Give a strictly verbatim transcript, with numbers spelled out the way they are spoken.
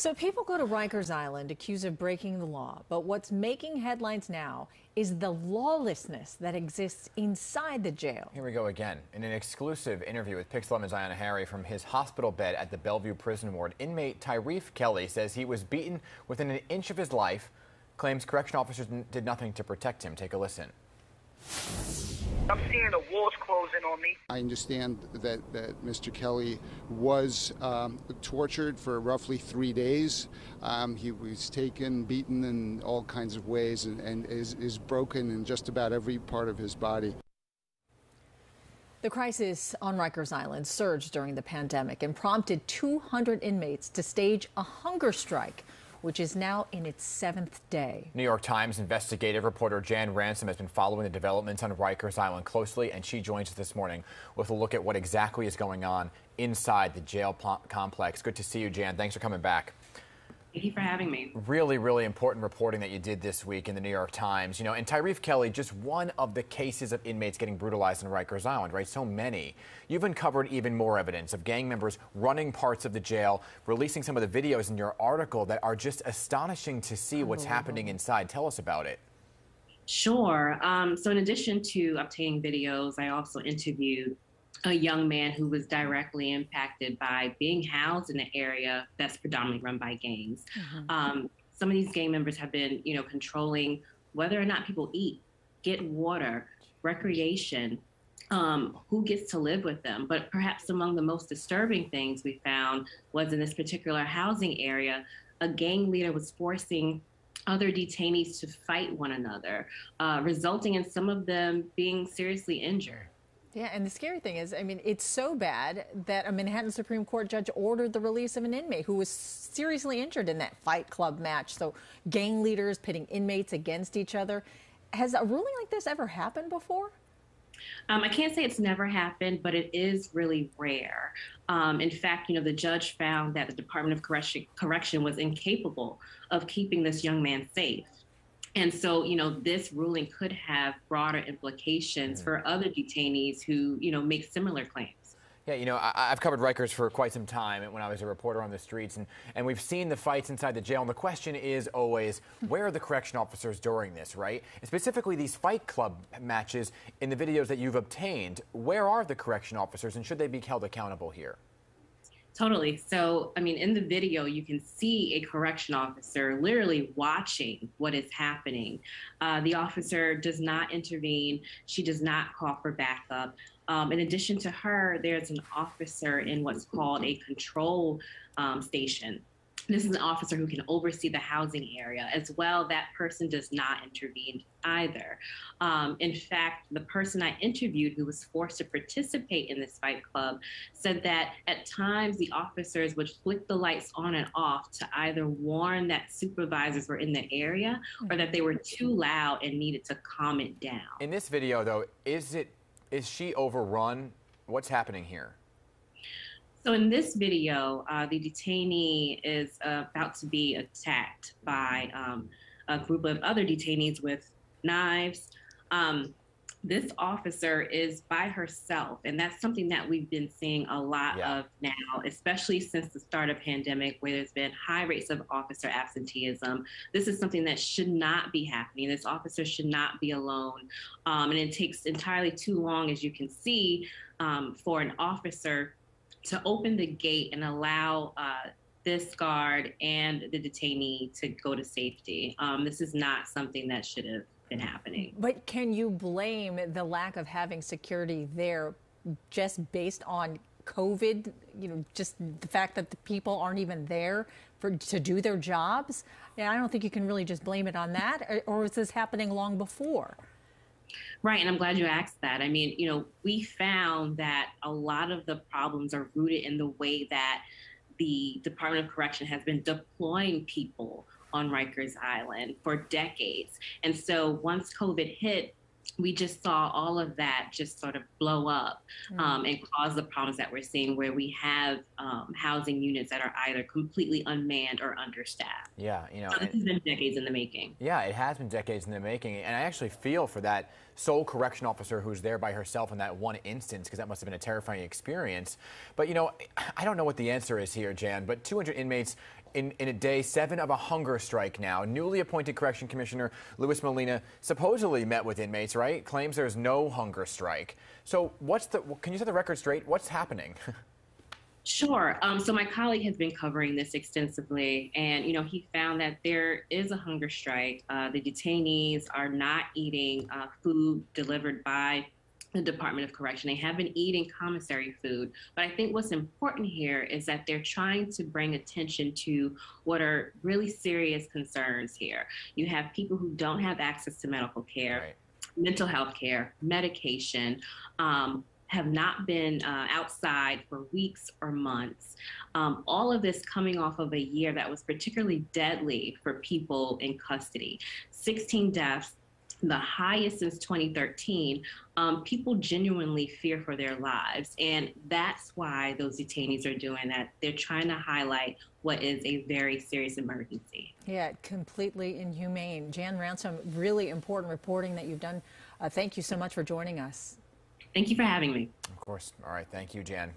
So people go to Rikers Island accused of breaking the law, but what's making headlines now is the lawlessness that exists inside the jail. Here we go again. In an exclusive interview with PIX eleven's Ayanna Harry from his hospital bed at the Bellevue Prison Ward, inmate Tyreef Kelly says he was beaten within an inch of his life, claims correction officers did nothing to protect him. Take a listen. I'm seeing the walls closing on me. I understand that, that Mister Kelly was um, tortured for roughly three days. Um, he was taken, beaten in all kinds of ways, and, and is, is broken in just about every part of his body. The crisis on Rikers Island surged during the pandemic and prompted two hundred inmates to stage a hunger strike, which is now in its seventh day. New York Times investigative reporter Jan Ransom has been following the developments on Rikers Island closely, and she joins us this morning with a look at what exactly is going on inside the jail complex. Good to see you, Jan. Thanks for coming back. Thank you for having me. Really, really important reporting that you did this week in the New York Times. You know, and Tyreef Kelly, just one of the cases of inmates getting brutalized on Rikers Island, right? So many. You've uncovered even more evidence of gang members running parts of the jail, releasing some of the videos in your article that are just astonishing to see what's happening inside. Tell us about it. Sure. Um, so in addition to obtaining videos, I also interviewed a young man who was directly impacted by being housed in an area that's predominantly run by gangs. Mm-hmm. Um, some of these gang members have been, you know, controlling whether or not people eat, get water, recreation, um, who gets to live with them. But perhaps among the most disturbing things we found was in this particular housing area, a gang leader was forcing other detainees to fight one another, uh, resulting in some of them being seriously injured. Yeah, and the scary thing is, I mean, it's so bad that a Manhattan Supreme Court judge ordered the release of an inmate who was seriously injured in that Fight Club match. So gang leaders pitting inmates against each other. Has a ruling like this ever happened before? Um, I can't say it's never happened, but it is really rare. Um, in fact, you know, the judge found that the Department of Correction, Correction was incapable of keeping this young man safe. And so, you know, this ruling could have broader implications for other detainees who, you know, make similar claims. Yeah, you know, I, I've covered Rikers for quite some time when I was a reporter on the streets, and, and we've seen the fights inside the jail. And the question is always, where are the correction officers during this, right? And specifically these Fight Club matches in the videos that you've obtained, where are the correction officers and should they be held accountable here? Totally. So, I mean, in the video, you can see a correction officer literally watching what is happening. Uh, the officer does not intervene. She does not call for backup. Um, in addition to her, there's an officer in what's called a control um, station. This is an officer who can oversee the housing area as well. That person does not intervene either. Um, in fact, the person I interviewed who was forced to participate in this fight club said that at times the officers would flick the lights on and off to either warn that supervisors were in the area or that they were too loud and needed to calm it down. In this video, though, is it is she overrun? What's happening here? So in this video, uh, the detainee is uh, about to be attacked by um, a group of other detainees with knives. Um, this officer is by herself, and that's something that we've been seeing a lot yeah. of now, especially since the start of pandemic, where there's been high rates of officer absenteeism. This is something that should not be happening. This officer should not be alone, um, and it takes entirely too long, as you can see, um, for an officer to open the gate and allow uh, this guard and the detainee to go to safety. Um, this is not something that should have been happening. But can you blame the lack of having security there just based on COVID, you know, just the fact that the people aren't even there for to do their jobs? And I don't think you can really just blame it on that, or, or was this happening long before? Right, and I'm glad you asked that. I mean, you know, we found that a lot of the problems are rooted in the way that the Department of Correction has been deploying people on Rikers Island for decades. And so once COVID hit, we just saw all of that just sort of blow up um, and cause the problems that we're seeing, where we have um, housing units that are either completely unmanned or understaffed. Yeah, you know, so this has been decades in the making. Yeah, it has been decades in the making, and I actually feel for that sole correction officer who's there by herself in that one instance, because that must have been a terrifying experience. But you know, I don't know what the answer is here, Jan. But two hundred inmates in, in a day seven of a hunger strike now. Newly appointed Correction Commissioner Louis Molina supposedly met with inmates, right? Claims there's no hunger strike. So what's the, can you set the record straight? What's happening? Sure. Um, so my colleague has been covering this extensively, and, you know, he found that there is a hunger strike. Uh, the detainees are not eating uh, food delivered by the Department of Correction. They have been eating commissary food. But I think what's important here is that they're trying to bring attention to what are really serious concerns here. You have people who don't have access to medical care, right, mental health care, medication, um, have not been uh, outside for weeks or months. Um, all of this coming off of a year that was particularly deadly for people in custody. sixteen deaths, the highest since twenty thirteen. Um, people genuinely fear for their lives. And that's why those detainees are doing that. They're trying to highlight what is a very serious emergency. Yeah, completely inhumane. Jan Ransom, really important reporting that you've done. Uh, thank you so much for joining us. Thank you for having me. Of course. All right. Thank you, Jan.